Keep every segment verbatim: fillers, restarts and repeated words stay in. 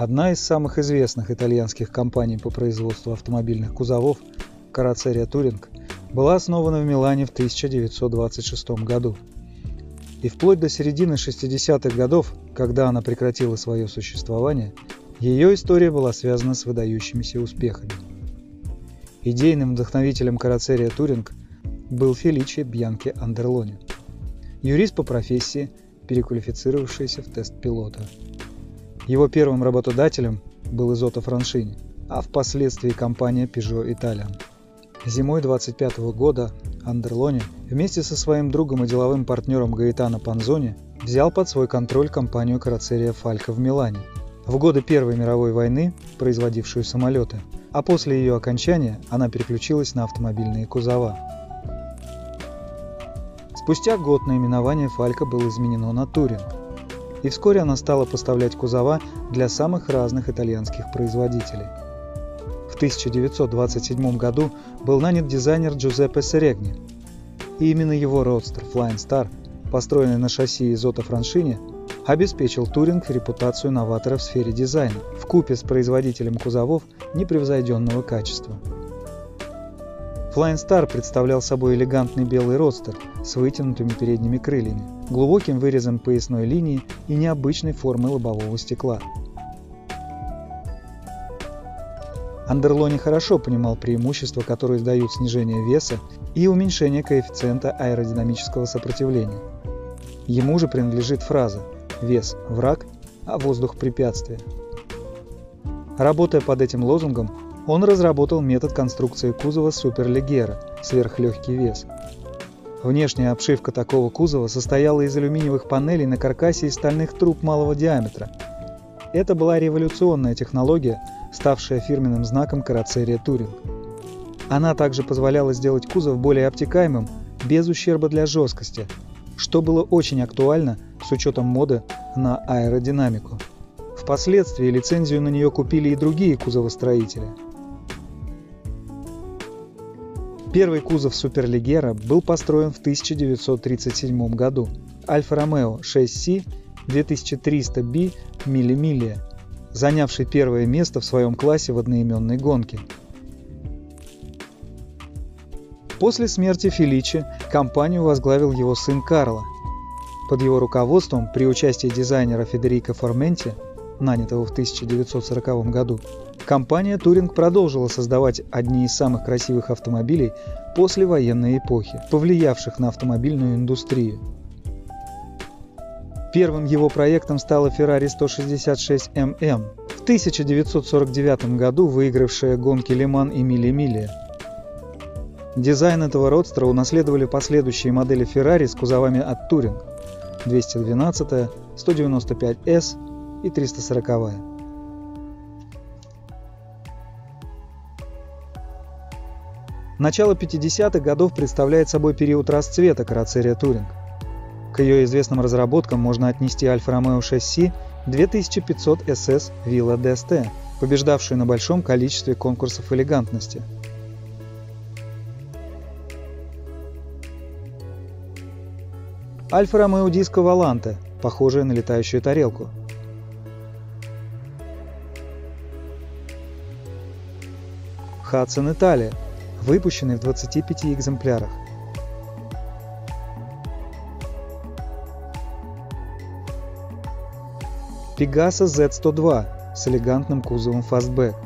Одна из самых известных итальянских компаний по производству автомобильных кузовов, Carrozzeria Touring, была основана в Милане в тысяча девятьсот двадцать шестом году. И вплоть до середины шестидесятых годов, когда она прекратила свое существование, ее история была связана с выдающимися успехами. Идейным вдохновителем Carrozzeria Touring был Felice Bianchi Anderloni, юрист по профессии, переквалифицировавшийся в тест-пилота. Его первым работодателем был Isotta Fraschini, а впоследствии компания Peugeot Italia. Зимой двадцать пятого года Андерлони вместе со своим другом и деловым партнером Гаэтано Понзони взял под свой контроль компанию Carrozzeria Falco в Милане, в годы Первой мировой войны производившую самолеты, а после ее окончания она переключилась на автомобильные кузова. Спустя год наименование Falco было изменено на Touring, и вскоре она стала поставлять кузова для самых разных итальянских производителей. В тысяча девятьсот двадцать седьмом году был нанят дизайнер Джузеппе Серегни, и именно его родстер Flying Star, построенный на шасси Isotta Fraschini, обеспечил Touring репутацию новатора в сфере дизайна, вкупе с производителем кузовов непревзойденного качества. Flying Star представлял собой элегантный белый родстер с вытянутыми передними крыльями, глубоким вырезом поясной линии и необычной формы лобового стекла. Андерлони хорошо понимал преимущества, которые дают снижение веса и уменьшение коэффициента аэродинамического сопротивления. Ему же принадлежит фраза «вес – враг, а воздух – препятствие». Работая под этим лозунгом, он разработал метод конструкции кузова Superleggera – сверхлегкий вес. Внешняя обшивка такого кузова состояла из алюминиевых панелей на каркасе и стальных труб малого диаметра. Это была революционная технология, ставшая фирменным знаком Carrozzeria Touring. Она также позволяла сделать кузов более обтекаемым, без ущерба для жесткости, что было очень актуально с учетом моды на аэродинамику. Впоследствии лицензию на нее купили и другие кузовостроители. Первый кузов Superleggera был построен в тысяча девятьсот тридцать седьмом году – Alfa Romeo шесть си две тысячи триста би Миллимилия, занявший первое место в своем классе в одноименной гонке. После смерти Феличе компанию возглавил его сын Карло. Под его руководством, при участии дизайнера Федерико Форменти, нанятого в тысяча девятьсот сороковом году, компания Touring продолжила создавать одни из самых красивых автомобилей послевоенной эпохи, повлиявших на автомобильную индустрию. Первым его проектом стала Ferrari сто шестьдесят шесть эм эм, в тысяча девятьсот сорок девятом году выигравшая гонки Лиман и Миллимилия. Дизайн этого родстера унаследовали последующие модели Ferrari с кузовами от Touring – двести двенадцатая, сто девяносто пять эс и триста сороковая. Начало пятидесятых годов представляет собой период расцвета Carrozzeria Touring. К ее известным разработкам можно отнести Alfa Romeo шесть си две тысячи пятьсот эс эс Villa ди эс ти, побеждавшую на большом количестве конкурсов элегантности. Alfa Romeo Disco Volante, похожая на летающую тарелку. Хадсон Италия, выпущенный в двадцати пяти экземплярах. Пегасо зет сто два с элегантным кузовом фастбэк.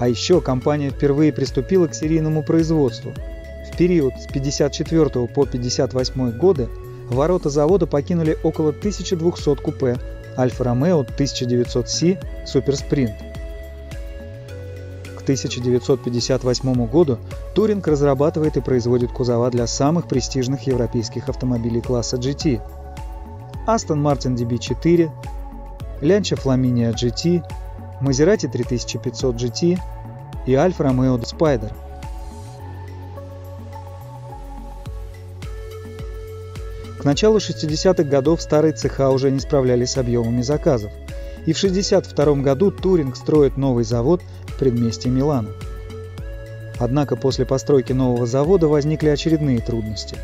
А еще компания впервые приступила к серийному производству. В период с пятьдесят четвёртого по пятьдесят восьмой годы ворота завода покинули около тысячи двухсот купе Alfa Romeo тысяча девятьсот си Super Sprint. К тысяча девятьсот пятьдесят восьмому году Touring разрабатывает и производит кузова для самых престижных европейских автомобилей класса джи ти – Aston Martin ди би четыре, Lancia Flaminia джи ти, Maserati три тысячи пятьсот джи ти и Alfa Romeo Spider. К началу шестидесятых годов старые цеха уже не справлялись с объемами заказов, и в шестьдесят втором году Touring строит новый завод в предместье Милана. Однако после постройки нового завода возникли очередные трудности.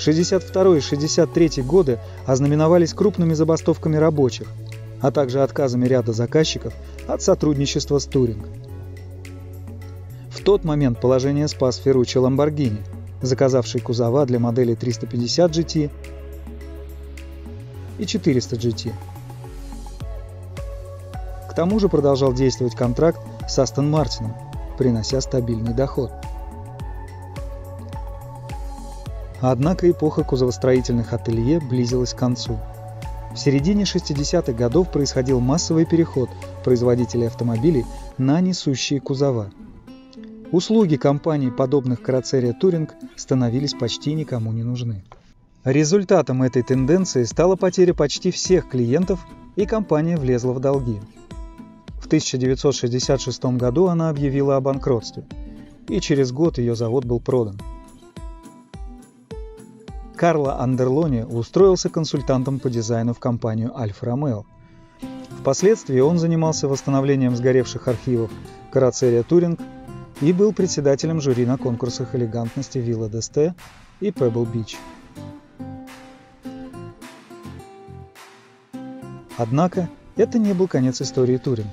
шестьдесят второй и шестьдесят третий годы ознаменовались крупными забастовками рабочих, а также отказами ряда заказчиков от сотрудничества с Touring. В тот момент положение спас Ферруччо Ламборгини, заказавший кузова для моделей триста пятьдесят джи ти и четыреста джи ти. К тому же продолжал действовать контракт с Aston Martin, принося стабильный доход. Однако эпоха кузовостроительных ателье близилась к концу. В середине шестидесятых годов происходил массовый переход производителей автомобилей на несущие кузова. Услуги компаний, подобных Carrozzeria Touring, становились почти никому не нужны. Результатом этой тенденции стала потеря почти всех клиентов, и компания влезла в долги. В тысяча девятьсот шестьдесят шестом году она объявила о банкротстве, и через год ее завод был продан. Карло Андерлони устроился консультантом по дизайну в компанию Alfa Romeo. Впоследствии он занимался восстановлением сгоревших архивов Carrozzeria Touring и был председателем жюри на конкурсах элегантности Villa ди эс ти и Pebble Beach. Однако это не был конец истории Touring.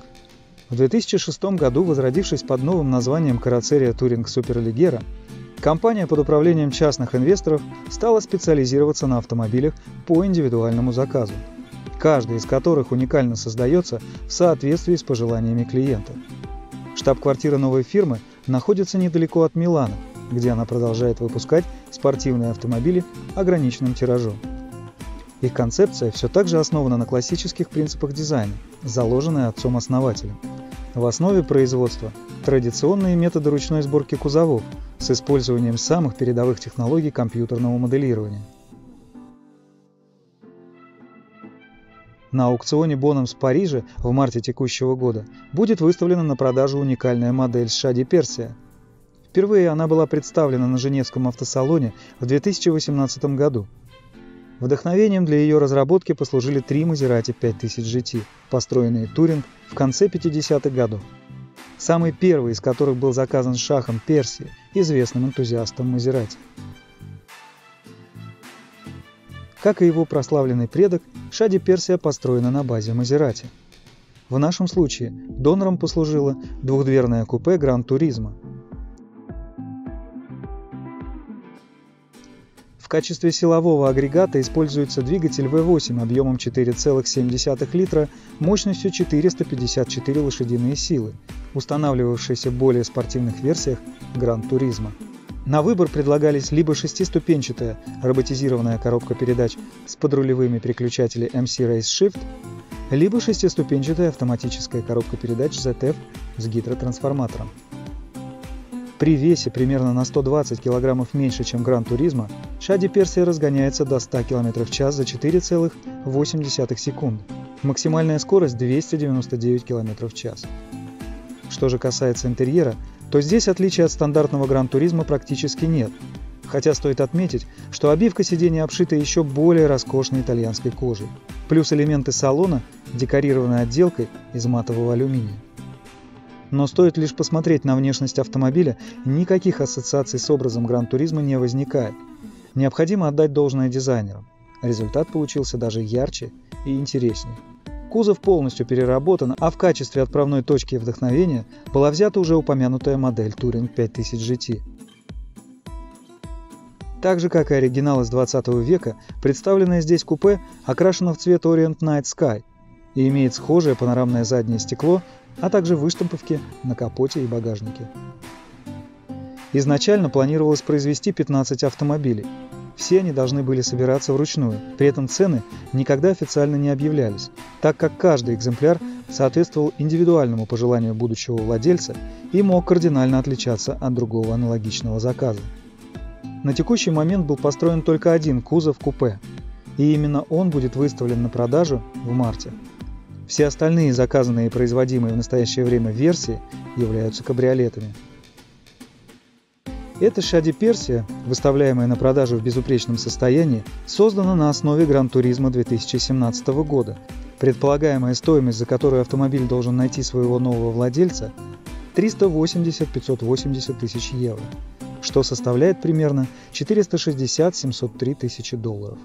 В две тысячи шестом году, возродившись под новым названием Carrozzeria Touring Superleggera, компания под управлением частных инвесторов стала специализироваться на автомобилях по индивидуальному заказу, каждый из которых уникально создается в соответствии с пожеланиями клиента. Штаб-квартира новой фирмы находится недалеко от Милана, где она продолжает выпускать спортивные автомобили ограниченным тиражом. Их концепция все так же основана на классических принципах дизайна, заложенная отцом-основателем. В основе производства традиционные методы ручной сборки кузовов с использованием самых передовых технологий компьютерного моделирования. На аукционе Bonhams в Париже в марте текущего года будет выставлена на продажу уникальная модель Sciadipersia. Впервые она была представлена на Женевском автосалоне в две тысячи восемнадцатом году. Вдохновением для ее разработки послужили три Maserati пять тысяч джи ти, построенные Touring в конце пятидесятых годов. Самый первый из которых был заказан Шахом Перси, известным энтузиастом Мазерати. Как и его прославленный предок, Sciadipersia построена на базе Мазерати. В нашем случае донором послужило двухдверное купе Gran Turismo. В качестве силового агрегата используется двигатель ви восемь объемом четыре целых семь десятых литра мощностью четыреста пятьдесят четыре лошадиные силы, устанавливавшийся в более спортивных версиях Gran Turismo. На выбор предлагались либо шестиступенчатая роботизированная коробка передач с подрулевыми переключателями эм си Race Shift, либо шестиступенчатая автоматическая коробка передач зет эф с гидротрансформатором. При весе примерно на сто двадцать килограммов меньше, чем Gran Turismo, Sciadipersia разгоняется до ста километров в час за четыре целых восемь десятых секунды. Максимальная скорость двести девяносто девять километров в час. Что же касается интерьера, то здесь отличия от стандартного Gran Turismo практически нет, хотя стоит отметить, что обивка сидений обшита еще более роскошной итальянской кожей, плюс элементы салона декорированы отделкой из матового алюминия. Но стоит лишь посмотреть на внешность автомобиля, никаких ассоциаций с образом Gran Turismo не возникает. Необходимо отдать должное дизайнерам. Результат получился даже ярче и интереснее. Кузов полностью переработан, а в качестве отправной точки вдохновения была взята уже упомянутая модель Touring пять тысяч джи ти. Так же, как и оригинал из двадцатого века, представленное здесь купе окрашено в цвет Orient Night Sky и имеет схожее панорамное заднее стекло, а также выштамповки на капоте и багажнике. Изначально планировалось произвести пятнадцать автомобилей. Все они должны были собираться вручную, при этом цены никогда официально не объявлялись, так как каждый экземпляр соответствовал индивидуальному пожеланию будущего владельца и мог кардинально отличаться от другого аналогичного заказа. На текущий момент был построен только один кузов-купе, и именно он будет выставлен на продажу в марте. Все остальные заказанные и производимые в настоящее время версии являются кабриолетами. Эта Sciadipersia, выставляемая на продажу в безупречном состоянии, создана на основе Gran Turismo две тысячи семнадцатого года. Предполагаемая стоимость, за которую автомобиль должен найти своего нового владельца – триста восемьдесят — пятьсот восемьдесят тысяч евро. что составляет примерно четыреста шестьдесят — семьсот три тысячи долларов.